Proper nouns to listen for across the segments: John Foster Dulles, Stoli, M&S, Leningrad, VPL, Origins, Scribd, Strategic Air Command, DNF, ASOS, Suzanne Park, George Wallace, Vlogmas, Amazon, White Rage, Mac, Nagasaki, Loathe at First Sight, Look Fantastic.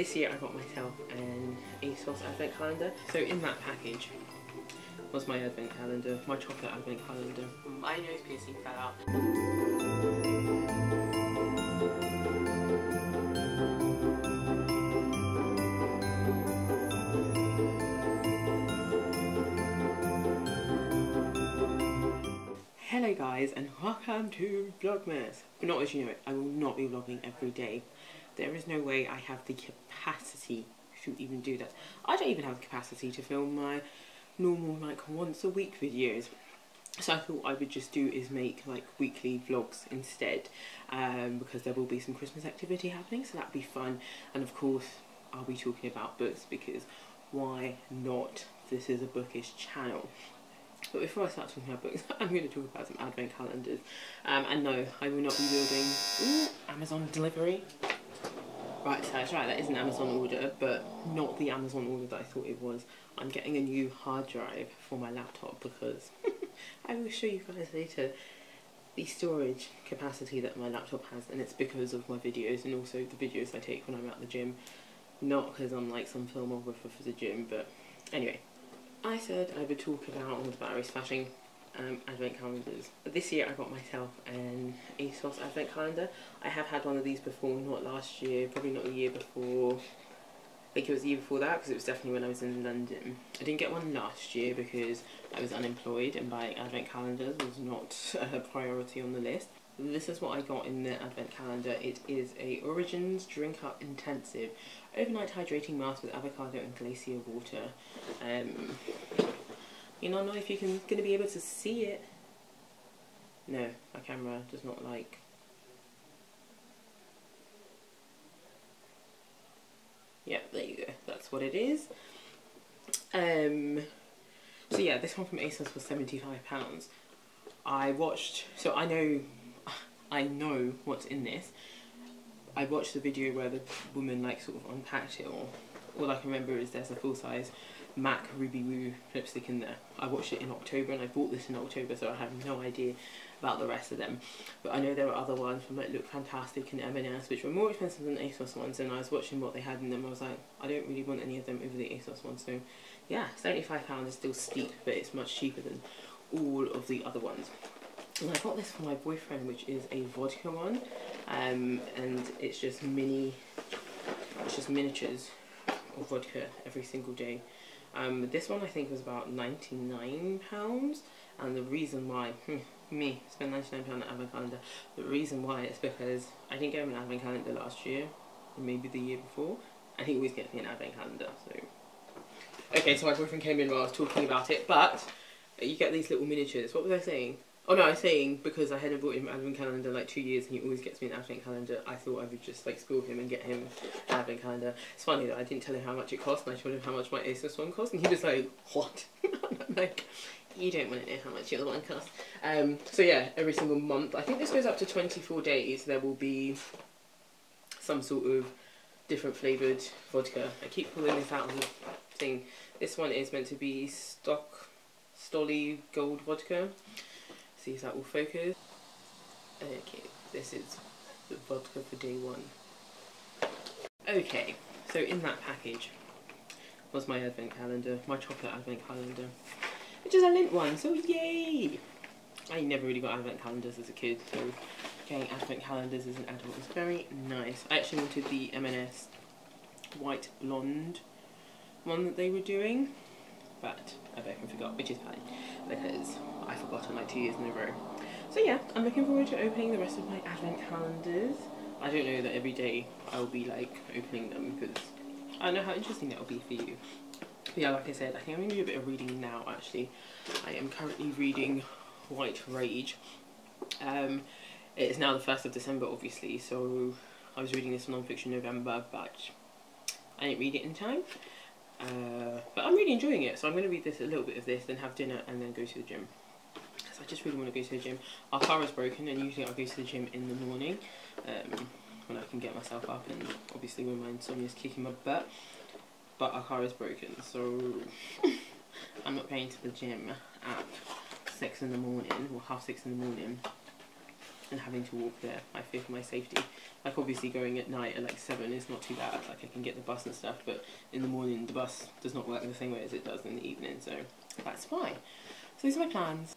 this year I got myself an ASOS advent calendar. So in that package was my advent calendar, my chocolate advent calendar. My nose piercing fell out. Hello guys and welcome to Vlogmas. But not as you know it, I will not be vlogging every day. There is no way I have the capacity to even do that. I don't even have the capacity to film my normal like once a week videos, so I thought I would just do is make like weekly vlogs instead, because there will be some Christmas activity happening, so that'd be fun. And of course I'll be talking about books because why not, this is a bookish channel. But before I start talking about books, I'm going to talk about some advent calendars, and no, I will not be building Amazon delivery. Right, so that's right, that is an Amazon order, but not the Amazon order that I thought it was. I'm getting a new hard drive for my laptop because I will show you guys later the storage capacity that my laptop has, and it's because of my videos and also the videos I take when I'm at the gym. Not because I'm like some filmographer for the gym, but anyway. I said I would talk about all the battery slashing advent calendars. This year I got myself an ASOS advent calendar. I have had one of these before, not last year, probably not the year before. I think it was the year before that because it was definitely when I was in London. I didn't get one last year because I was unemployed and buying advent calendars was not a priority on the list. This is what I got in the advent calendar. It is a Origins Drink Up Intensive Overnight Hydrating Mask with Avocado and Glacier Water. You don't know if you're going to be able to see it. No, my camera does not like. Yeah, there you go. That's what it is. So yeah, this one from ASOS was £75. I watched. So I know what's in this. I watched the video where the woman like sort of unpacked it all. All I can remember is there's a full size Mac Ruby Woo lipstick in there. I watched it in October and I bought this in October, so I have no idea about the rest of them. But I know there were other ones from like Look Fantastic and M&S which were more expensive than ASOS ones, and I was watching what they had in them. I was like, I don't really want any of them over the ASOS ones. So yeah, £75 is still steep, but it's much cheaper than all of the other ones. And I got this for my boyfriend, which is a vodka one, and it's just miniatures of vodka every single day. This one I think was about £99, and the reason why me spend £99 on advent calendar, the reason why is because I didn't get him an advent calendar last year, or maybe the year before, and he always gets me an advent calendar. So okay, so my boyfriend came in while I was talking about it, but you get these little miniatures. What was I saying? Oh no, I was saying because I hadn't bought him an advent calendar like 2 years and he always gets me an advent calendar, I thought I would just like spoil him and get him an advent calendar. It's funny that I didn't tell him how much it cost and I told him how much my ASOS one cost and he was like, what? I'm like, you don't want to know how much your other one costs. So yeah, every single month, I think this goes up to 24 days, there will be some sort of different flavoured vodka. I keep pulling this out of the thing. This one is meant to be Stoli gold vodka. See if that will focus. Okay, this is the vodka for day one. Okay, so in that package was my advent calendar, my chocolate advent calendar, which is a lint one, so yay! I never really got advent calendars as a kid, so getting advent calendars as an adult was very nice. I actually wanted the M&S white blonde one that they were doing, but I bet I forgot, which is fine because I forgot on like 2 years in a row. So yeah, I'm looking forward to opening the rest of my advent calendars. I don't know that every day I'll be like opening them because I don't know how interesting that will be for you. But yeah, like I said, I think I'm going to do a bit of reading now actually. I am currently reading White Rage. It is now the 1st of December obviously, so I was reading this non-fiction November, but I didn't read it in time. But I'm really enjoying it, so I'm going to read this, a little bit of this, then have dinner and then go to the gym. Because I just really want to go to the gym. Our car is broken and usually I'll go to the gym in the morning when I can get myself up and obviously when my insomnia is kicking my butt. But our car is broken, so I'm not going to the gym at 6 in the morning or half 6 in the morning and having to walk there, I fear for my safety. Like, obviously going at night at like 7 is not too bad, like I can get the bus and stuff, but in the morning the bus does not work the same way as it does in the evening, so that's fine. So these are my plans.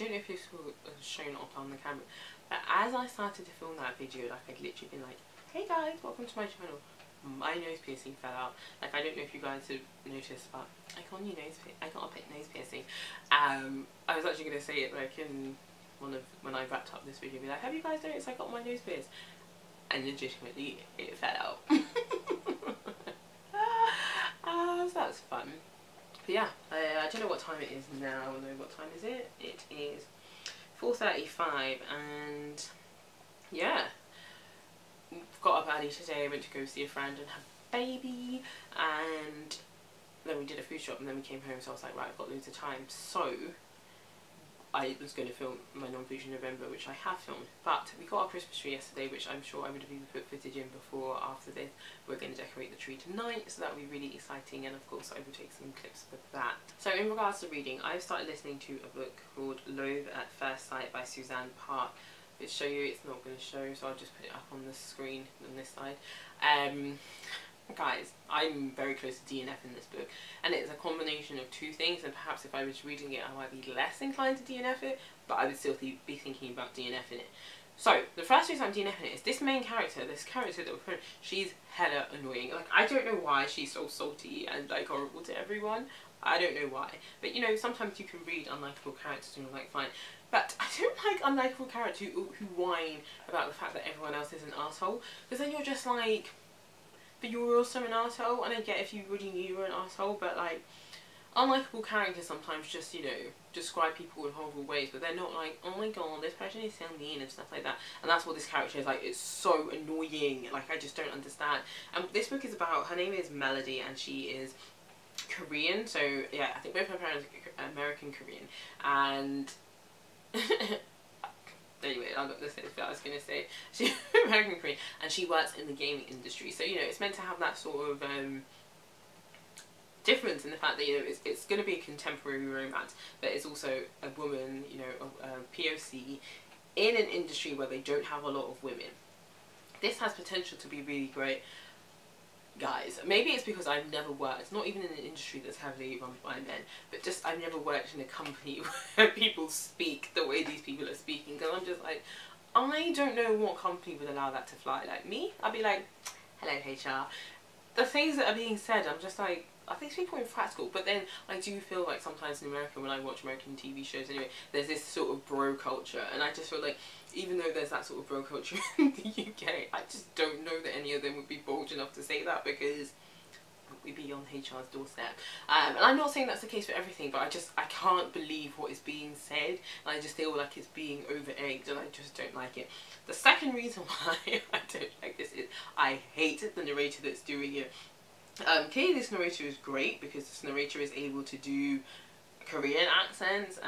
If this was shown up on the camera, but as I started to film that video, like I'd literally been like, hey guys, welcome to my channel. My nose piercing fell out. Like, I don't know if you guys have noticed, but I got a new nose, I got a pet nose piercing. I was actually going to say it like in one of, when I wrapped up this video, be like, have you guys noticed I got my nose pierced? And legitimately it fell out. So that was fun. Yeah, I don't know what time it is now, though. What time is it? It is 4:35, and yeah, got up early today, went to go see a friend and have a baby, and then we did a food shop, and then we came home, so I was like, right, I've got loads of time, so I was going to film my non-fiction November, which I have filmed, but we got our Christmas tree yesterday, which I'm sure I would have even put footage in before or after this. We're going to decorate the tree tonight, so that will be really exciting, and of course I will take some clips of that. So in regards to reading, I've started listening to a book called Loathe at First Sight by Suzanne Park. It'll show you, it's not going to show, so I'll just put it up on the screen on this side. Guys, I'm very close to DNF in this book, and it's a combination of two things, and perhaps if I was reading it I might be less inclined to DNF it, but I would still be thinking about DNF in it. So the first reason I'm DNF in it is this main character, this character that we're putting, she's hella annoying. Like, I don't know why she's so salty and like horrible to everyone. I don't know why, but you know, sometimes you can read unlikable characters and you're like, fine. But I don't like unlikable characters who whine about the fact that everyone else is an arsehole, because then you're just like, but you were also an arsehole, and I get if you really knew you were an arsehole, but like, unlikable characters sometimes just, you know, describe people in horrible ways, but they're not like, oh my god, this person is so mean and stuff like that. And that's what this character is like. It's so annoying, like I just don't understand. And this book is about, her name is Melody, and she is Korean, so yeah, I think both her parents are American Korean, and anyway, I'm not listening to what I was going to say. She's American Korean, and she works in the gaming industry, so you know, it's meant to have that sort of difference in the fact that, you know, it's going to be a contemporary romance, but it's also a woman, you know, a POC in an industry where they don't have a lot of women. This has potential to be really great, guys. Maybe it's because I've never worked, not even in an industry that's heavily run by men, but just I've never worked in a company where people speak the way these people are speaking, because I'm just like, I don't know what company would allow that to fly. Like me, I'd be like, hello HR. The things that are being said, I'm just like, are these people impractical? But then I do feel like sometimes in America, when I watch American TV shows anyway, there's this sort of bro culture, and I just feel like, even though there's that sort of bro culture in the UK, I just don't know that any of them would be bold enough to say that, because we be on HR's doorstep. And I'm not saying that's the case for everything, but I can't believe what is being said, and I just feel like it's being over-egged, and I just don't like it. The second reason why I don't like this is I hate the narrator that's doing it. Clearly this narrator is great because this narrator is able to do Korean accents,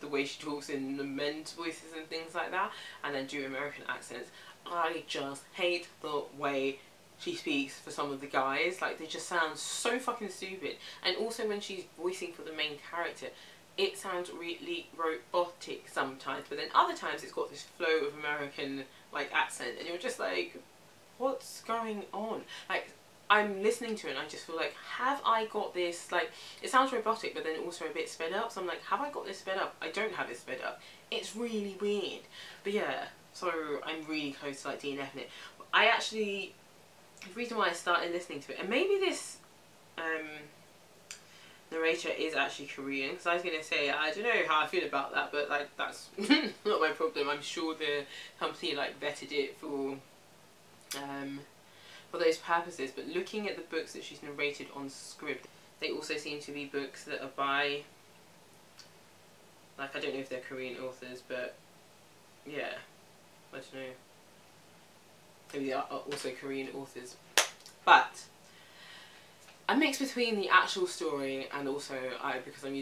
the way she talks in the men's voices and things like that, and then do American accents. I just hate the way she speaks for some of the guys. Like, they just sound so fucking stupid. And also when she's voicing for the main character, it sounds really robotic sometimes, but then other times it's got this flow of American like accent, and you're just like, what's going on? Like, I'm listening to it and I just feel like, have I got this, like, it sounds robotic but then also a bit sped up, so I'm like, have I got this sped up? I don't have it sped up. It's really weird. But yeah, so I'm really close to like DNFing it. I actually, the reason why I started listening to it, and maybe this narrator is actually Korean, because I was going to say, I don't know how I feel about that, but like, that's not my problem. I'm sure the company like vetted it for those purposes, but looking at the books that she's narrated on Scribd, they also seem to be books that are by, like, I don't know if they're Korean authors, but yeah, I don't know, maybe they are also Korean authors. But I mix between the actual story and also because I'm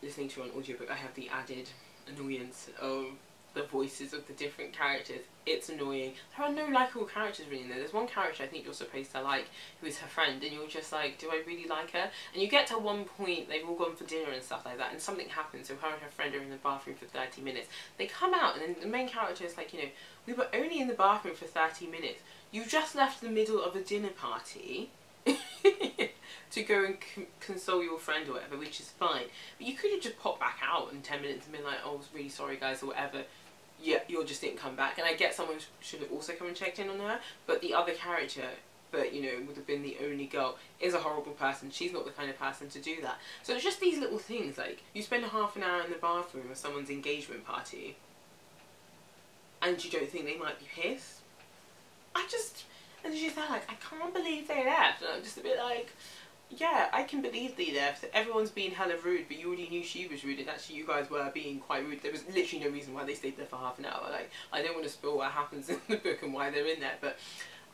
listening to an audiobook, I have the added annoyance of the voices of the different characters. It's annoying. There are no likeable characters really in there. There's one character I think you're supposed to like, who is her friend, and you're just like, do I really like her? And you get to one point, they've all gone for dinner and stuff like that, and something happens, so her and her friend are in the bathroom for 30 minutes. They come out, and then the main character is like, you know, we were only in the bathroom for 30 minutes. You just left the middle of a dinner party to go and console your friend or whatever, which is fine. But you could have just popped back out in 10 minutes and been like, oh, I was really sorry guys, or whatever. Yeah, you just didn't come back. And I get someone should have also come and checked in on her, but the other character that, you know, would have been the only girl is a horrible person. She's not the kind of person to do that. So it's just these little things, like, you spend half an hour in the bathroom of someone's engagement party and you don't think they might be pissed. And she's there like, I can't believe they left. And I'm just a bit like, yeah, I can believe they left. Everyone's being hella rude, but you already knew she was rude, and actually you guys were being quite rude. There was literally no reason why they stayed there for half an hour. Like, I don't want to spoil what happens in the book and why they're in there, but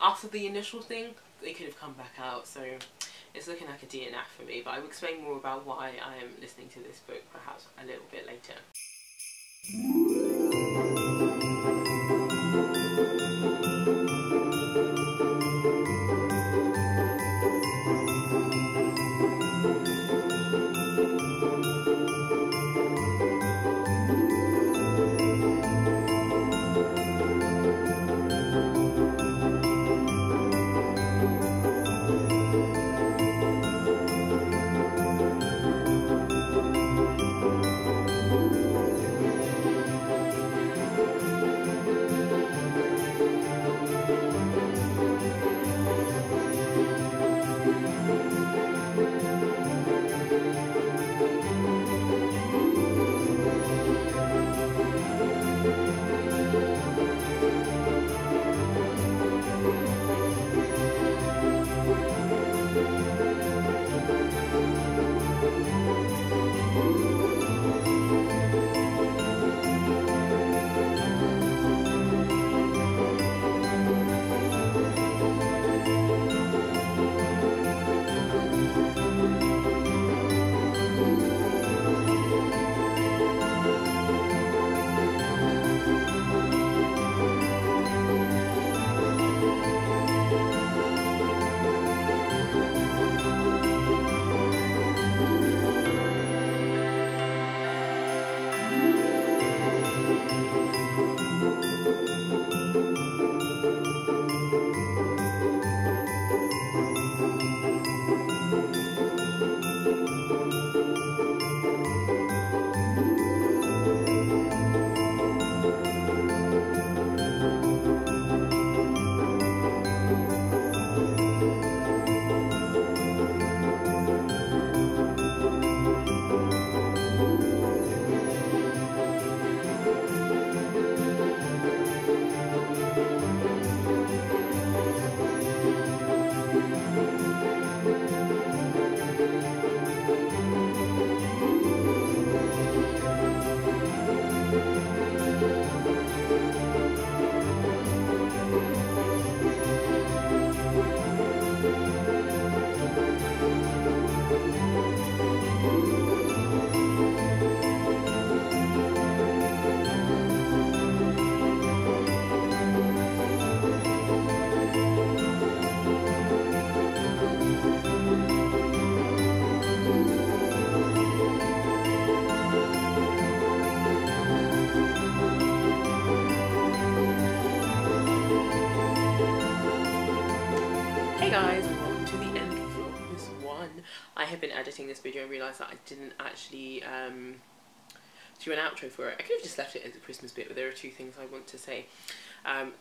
after the initial thing, they could have come back out. So it's looking like a DNF for me, but I will explain more about why I am listening to this book perhaps a little bit later. done. I had been editing this video and realised that I didn't actually do an outro for it. I could have just left it as a Christmas bit, but there are two things I want to say.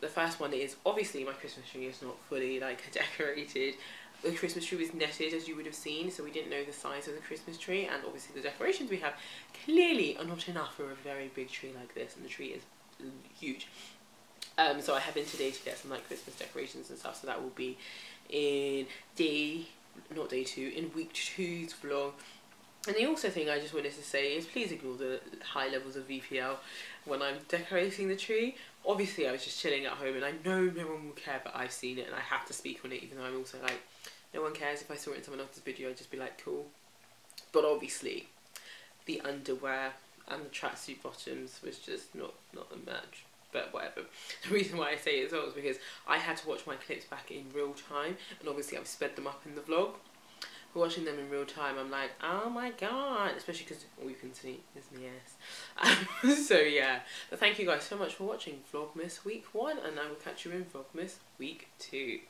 The first one is, obviously my Christmas tree is not fully like decorated. The Christmas tree was netted, as you would have seen, so we didn't know the size of the Christmas tree, and obviously the decorations we have clearly are not enough for a very big tree like this, and the tree is huge. So I have been today to get some like Christmas decorations and stuff, so that will be in week 2's vlog. And the also thing I just wanted to say is, please ignore the high levels of VPL when I'm decorating the tree. Obviously I was just chilling at home and I know no one will care, but I've seen it and I have to speak on it, even though I'm also like, no one cares. If I saw it in someone else's video, I'd just be like, cool. But obviously the underwear and the tracksuit bottoms was just not a match. But whatever. The reason why I say it as well is because I had to watch my clips back in real time, and obviously I've sped them up in the vlog. But watching them in real time, I'm like, oh my god, especially because all you can see is my ass. So yeah, but thank you guys so much for watching Vlogmas week 1, and I will catch you in Vlogmas week 2.